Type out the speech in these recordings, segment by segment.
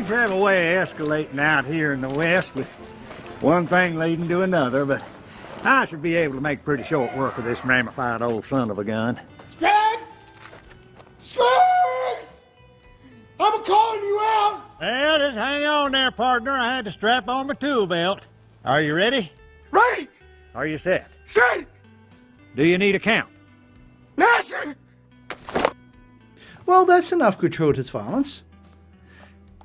things have a way of escalating out here in the West with one thing leading to another, but I should be able to make pretty short work of this ramified old son of a gun. Skaggs! Skaggs! I'm calling you out! Well, just hang on there, partner. I had to strap on my tool belt. Are you ready? Ready! Are you set? Set! Do you need a count? No, sir! Well, that's enough gratuitous violence.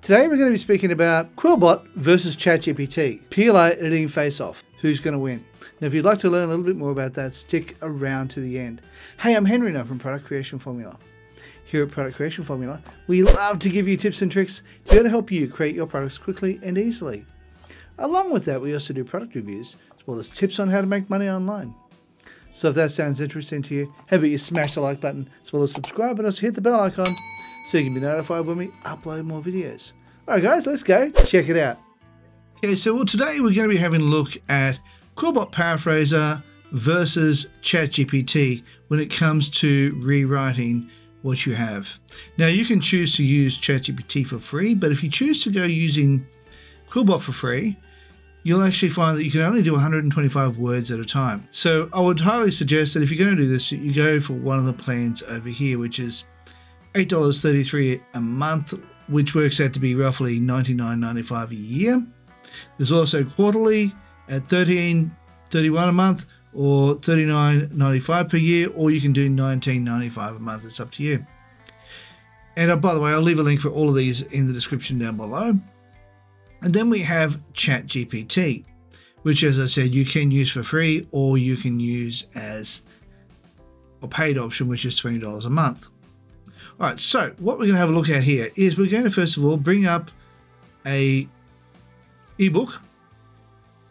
Today we're going to be speaking about Quillbot versus ChatGPT, PLA editing face-off. Who's going to win? Now, if you'd like to learn a little bit more about that, stick around to the end. Hey, I'm Henry now from Product Creation Formula. Here at Product Creation Formula, we love to give you tips and tricks to be able to help you create your products quickly and easily. Along with that, we also do product reviews, as well as tips on how to make money online. So if that sounds interesting to you, how about you smash the like button, as well as subscribe, and also hit the bell icon, so you can be notified when we upload more videos. All right, guys, let's go check it out. Okay, so today we're going to be having a look at Quillbot Paraphraser versus ChatGPT when it comes to rewriting what you have. Now, you can choose to use ChatGPT for free, but if you choose to go using Quillbot for free, you'll actually find that you can only do 125 words at a time. So I would highly suggest that if you're going to do this, you go for one of the plans over here, which is $8.33 a month, which works out to be roughly $99.95 a year. There's also quarterly at $13.31 a month or $39.95 per year, or you can do $19.95 a month. It's up to you. And by the way, I'll leave a link for all of these in the description down below. And then we have ChatGPT, which, as I said, you can use for free or you can use as a paid option, which is $20 a month. All right, so what we're going to have a look at here is we're going to first of all bring up a ebook,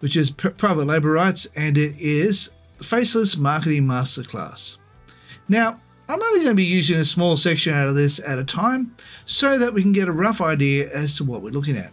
which is Private Labor Rights, and it is the Faceless Marketing Masterclass. Now, I'm only going to be using a small section out of this at a time so that we can get a rough idea as to what we're looking at.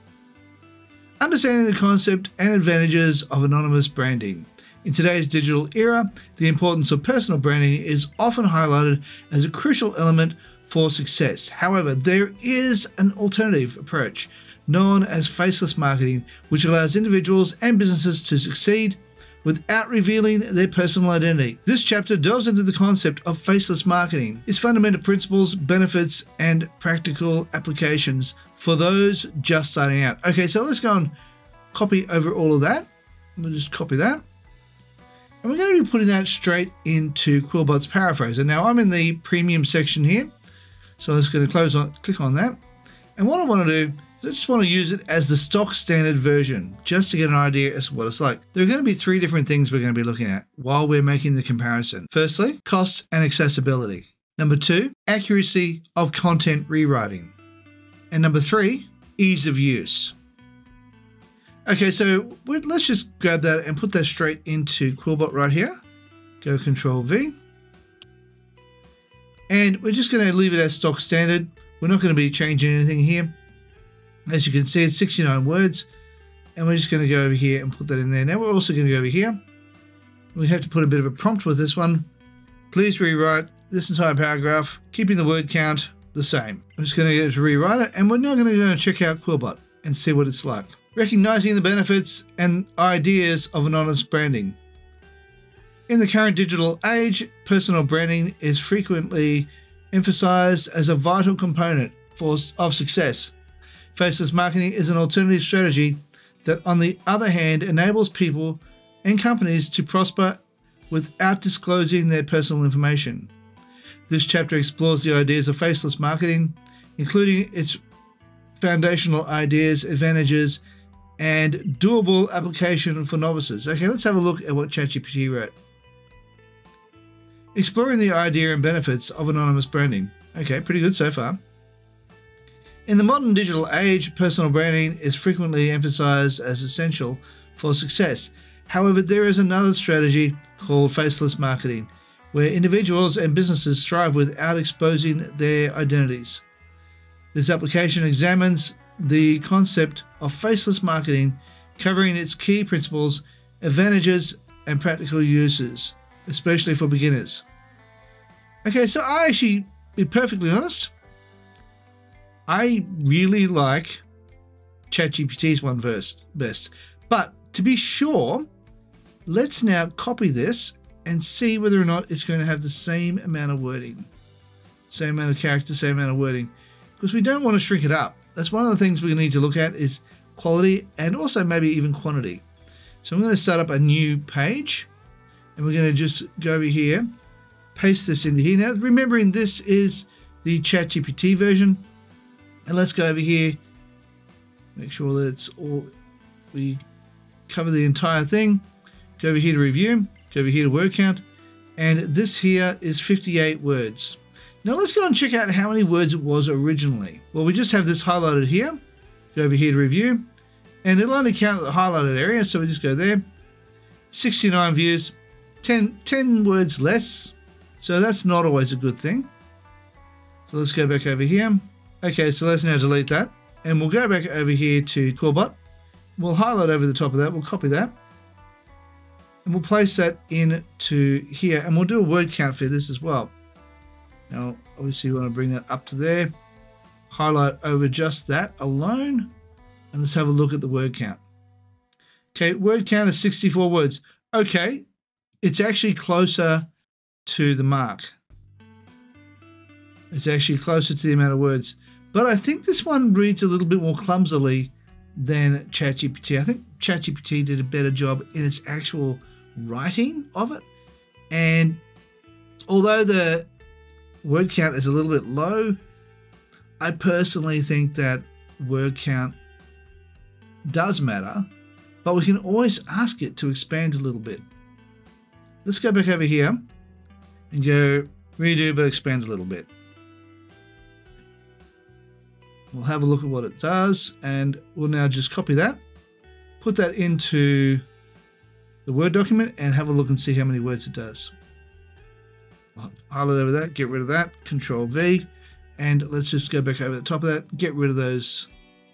Understanding the concept and advantages of anonymous branding. In today's digital era, the importance of personal branding is often highlighted as a crucial element for success. However, there is an alternative approach known as faceless marketing, which allows individuals and businesses to succeed without revealing their personal identity. This chapter delves into the concept of faceless marketing, its fundamental principles, benefits, and practical applications for those just starting out. Okay, so let's go and copy over all of that. We'll just copy that. And we're going to be putting that straight into Quillbot's Paraphraser. Now, I'm in the premium section here. So I'm just going to click on that. And what I want to do is I just want to use it as the stock standard version, just to get an idea as to what it's like. There are going to be three different things we're going to be looking at while we're making the comparison. Firstly, cost and accessibility. Number two, accuracy of content rewriting. And number three, ease of use. Okay, so let's just grab that and put that straight into Quillbot right here. Go Control V. And we're just going to leave it as stock standard. We're not going to be changing anything here. As you can see, it's 69 words. And we're just going to go over here and put that in there. Now we're also going to go over here. We have to put a bit of a prompt with this one. Please rewrite this entire paragraph, keeping the word count the same. I'm just going to go to rewrite it. And we're now going to go and check out Quillbot and see what it's like. Recognizing the benefits and ideas of anonymous branding. In the current digital age, personal branding is frequently emphasized as a vital component of success. Faceless marketing is an alternative strategy that, on the other hand, enables people and companies to prosper without disclosing their personal information. This chapter explores the ideas of faceless marketing, including its foundational ideas, advantages, and doable application for novices. Okay, let's have a look at what ChatGPT wrote. Exploring the idea and benefits of anonymous branding. Okay, pretty good so far. In the modern digital age, personal branding is frequently emphasized as essential for success. However, there is another strategy called faceless marketing, where individuals and businesses thrive without exposing their identities. This application examines the concept of faceless marketing, covering its key principles, advantages, and practical uses, especially for beginners. Okay, so I actually, to be perfectly honest, I really like ChatGPT is one best. But to be sure, let's now copy this and see whether or not it's going to have the same amount of wording. Same amount of character, same amount of wording. Because we don't want to shrink it up. That's one of the things we need to look at is quality and also maybe even quantity. So I'm going to start up a new page and we're going to just go over here, paste this into here. Now, remembering this is the ChatGPT version. And let's go over here, make sure that it's all, we cover the entire thing. Go over here to review, go over here to word count. And this here is 58 words. Now let's go and check out how many words it was originally. Well, we just have this highlighted here. Go over here to review. And it'll only count the highlighted area, so we just go there. 69 views, 10 words less. So that's not always a good thing. So let's go back over here. Okay, so let's now delete that. And we'll go back over here to Corebot. We'll highlight over the top of that, we'll copy that. And we'll place that into here. And we'll do a word count for this as well. Now, obviously you want to bring that up to there. Highlight over just that alone. And let's have a look at the word count. Okay, word count is 64 words. Okay, it's actually closer to the mark. It's actually closer to the amount of words. But I think this one reads a little bit more clumsily than ChatGPT. I think ChatGPT did a better job in its actual writing of it. And although the word count is a little bit low, I personally think that word count does matter, but we can always ask it to expand a little bit. Let's go back over here and go redo, but expand a little bit. We'll have a look at what it does, and we'll now just copy that, put that into the Word document, and have a look and see how many words it does. I'll highlight over that, get rid of that, Control V, and let's just go back over the top of that, get rid of those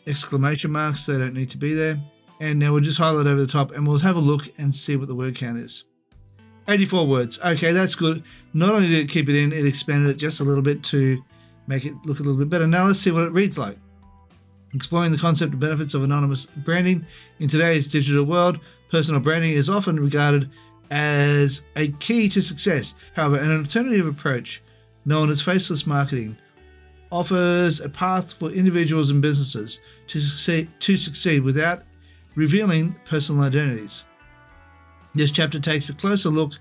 exclamation marks, they don't need to be there. And now we'll just highlight over the top and we'll have a look and see what the word count is. 84 words. Okay, that's good. Not only did it keep it in, it expanded it just a little bit to make it look a little bit better. Now let's see what it reads like. Exploring the concept and benefits of anonymous branding. In today's digital world, personal branding is often regarded as a key to success. However, an alternative approach known as faceless marketing offers a path for individuals and businesses to succeed without revealing personal identities. This chapter takes a closer look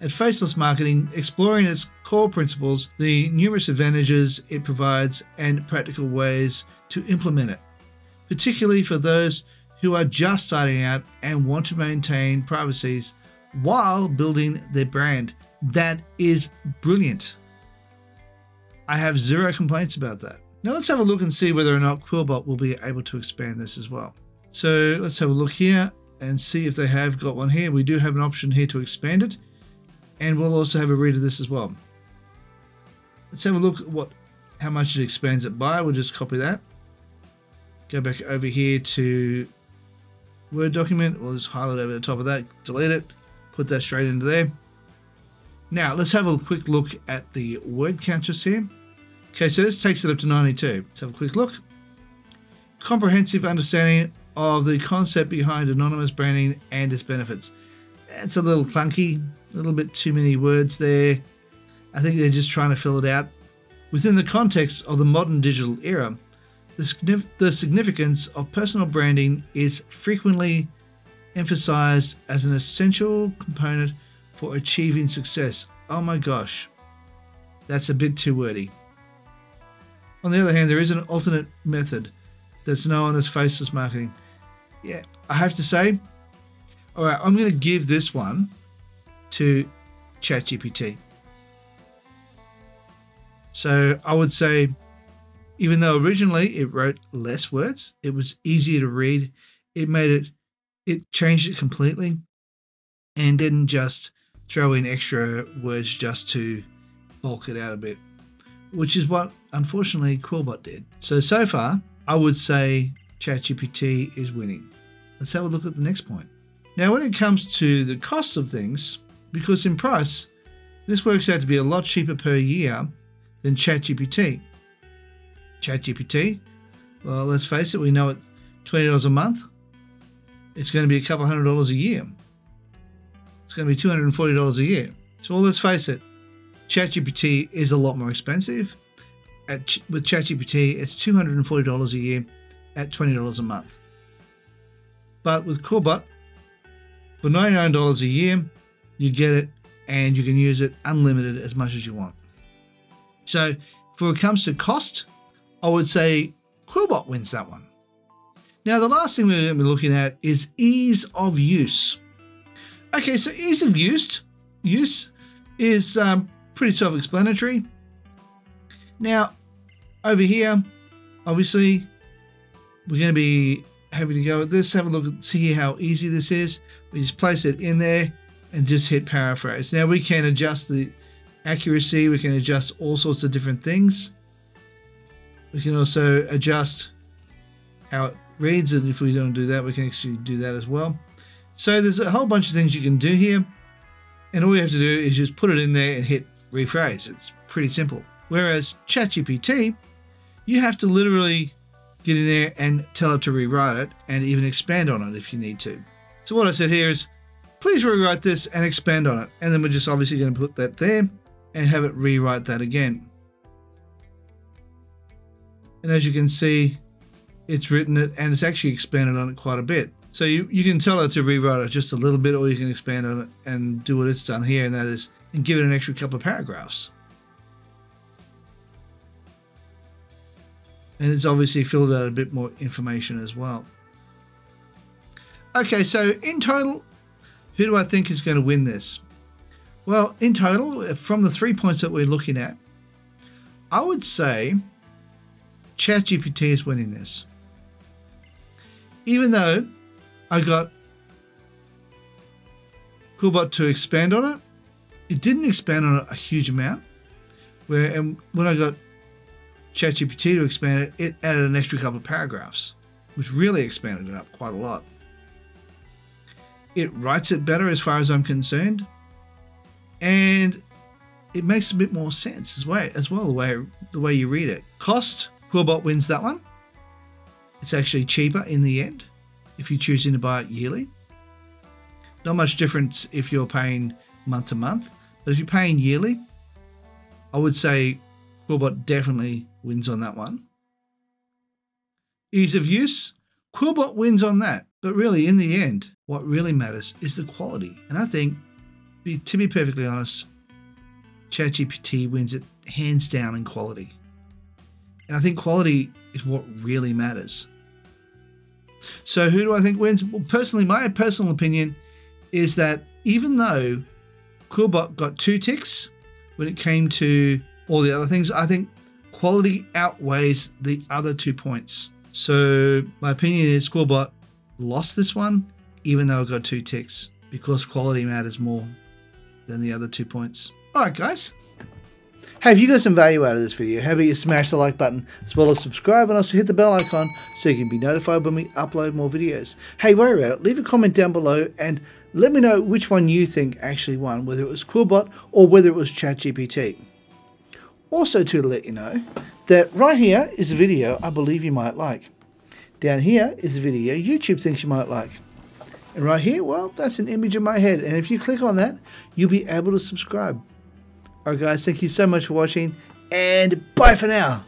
at faceless marketing, exploring its core principles, the numerous advantages it provides, and practical ways to implement it, particularly for those who are just starting out and want to maintain privacy while building their brand. That is brilliant. I have zero complaints about that. Now let's have a look and see whether or not Quillbot will be able to expand this as well. So let's have a look here and see if they have got one here. We do have an option here to expand it. And we'll also have a read of this as well. Let's have a look at how much it expands it by. We'll just copy that. Go back over here to Word document. We'll just highlight over the top of that, delete it, put that straight into there. Now let's have a quick look at the word count just here. Okay, so this takes it up to 92. Let's have a quick look. Comprehensive understanding of the concept behind anonymous branding and its benefits. It's a little clunky, a little bit too many words there. I think they're just trying to fill it out. Within the context of the modern digital era, the significance of personal branding is frequently emphasized as an essential component for achieving success. Oh my gosh, that's a bit too wordy. On the other hand, there is an alternate method that's known as faceless marketing. Yeah, I have to say, all right, I'm going to give this one to ChatGPT. So I would say, even though originally it wrote less words, it was easier to read. It changed it completely and didn't just throw in extra words just to bulk it out a bit, which is what unfortunately Quillbot did. So far, I would say ChatGPT is winning. Let's have a look at the next point. Now, when it comes to the cost of things, because in price, this works out to be a lot cheaper per year than ChatGPT. Well, let's face it, we know it $20 a month, it's going to be a couple $100s a year. It's going to be $240 a year. So let's face it, ChatGPT is a lot more expensive. With ChatGPT, it's $240 a year at $20 a month. But with Corebot, for $99 a year, you get it and you can use it unlimited as much as you want. So when it comes to cost, I would say Corebot wins that one. Now, the last thing we're going to be looking at is ease of use. Okay, so ease of use is pretty self-explanatory. Now, over here, obviously, we're going to be having to go at this, have a look and see how easy this is. We just place it in there and just hit paraphrase. Now, we can adjust the accuracy. We can adjust all sorts of different things. We can also adjust how it reads, and if we don't do that, we can actually do that as well. So there's a whole bunch of things you can do here, and all you have to do is just put it in there and hit rephrase. It's pretty simple. Whereas ChatGPT, you have to literally get in there and tell it to rewrite it and even expand on it if you need to. So what I said here is, please rewrite this and expand on it. And then we're just obviously going to put that there and have it rewrite that again. And as you can see, it's written it and it's actually expanded on it quite a bit. So you can tell it to rewrite it just a little bit, or you can expand on it and do what it's done here, and that is, and give it an extra couple of paragraphs. And it's obviously filled out a bit more information as well. Okay, so in total, who do I think is going to win this? Well, in total, from the 3 points that we're looking at, I would say ChatGPT is winning this. Even though I got Corebot to expand on it, it didn't expand on it a huge amount. And when I got ChatGPT to expand it, it added an extra couple of paragraphs, which really expanded it up quite a lot. It writes it better as far as I'm concerned, and it makes a bit more sense as well the way you read it. Cost, Corebot wins that one. It's actually cheaper in the end if you're choosing to buy it yearly. Not much difference if you're paying month to month, but if you're paying yearly, I would say Corebot definitely wins on that one. Ease of use, Corebot wins on that. But really, in the end, what really matters is the quality. And I think, to be perfectly honest, ChatGPT wins it hands down in quality. And I think quality is what really matters. So who do I think wins? Well, personally, my personal opinion is that even though Corebot got 2 ticks when it came to all the other things, I think quality outweighs the other 2 points. So my opinion is Corebot lost this one, even though it got 2 ticks, because quality matters more than the other 2 points. All right, guys. Hey, if you got some value out of this video, how about you smash the like button, as well as subscribe, and also hit the bell icon so you can be notified when we upload more videos. Hey, worry about it, leave a comment down below and let me know which one you think actually won, whether it was Corebot or whether it was ChatGPT. Also, to let you know that right here is a video I believe you might like. Down here is a video YouTube thinks you might like. And right here, well, that's an image in my head. And if you click on that, you'll be able to subscribe. All right, guys, thank you so much for watching, and bye for now.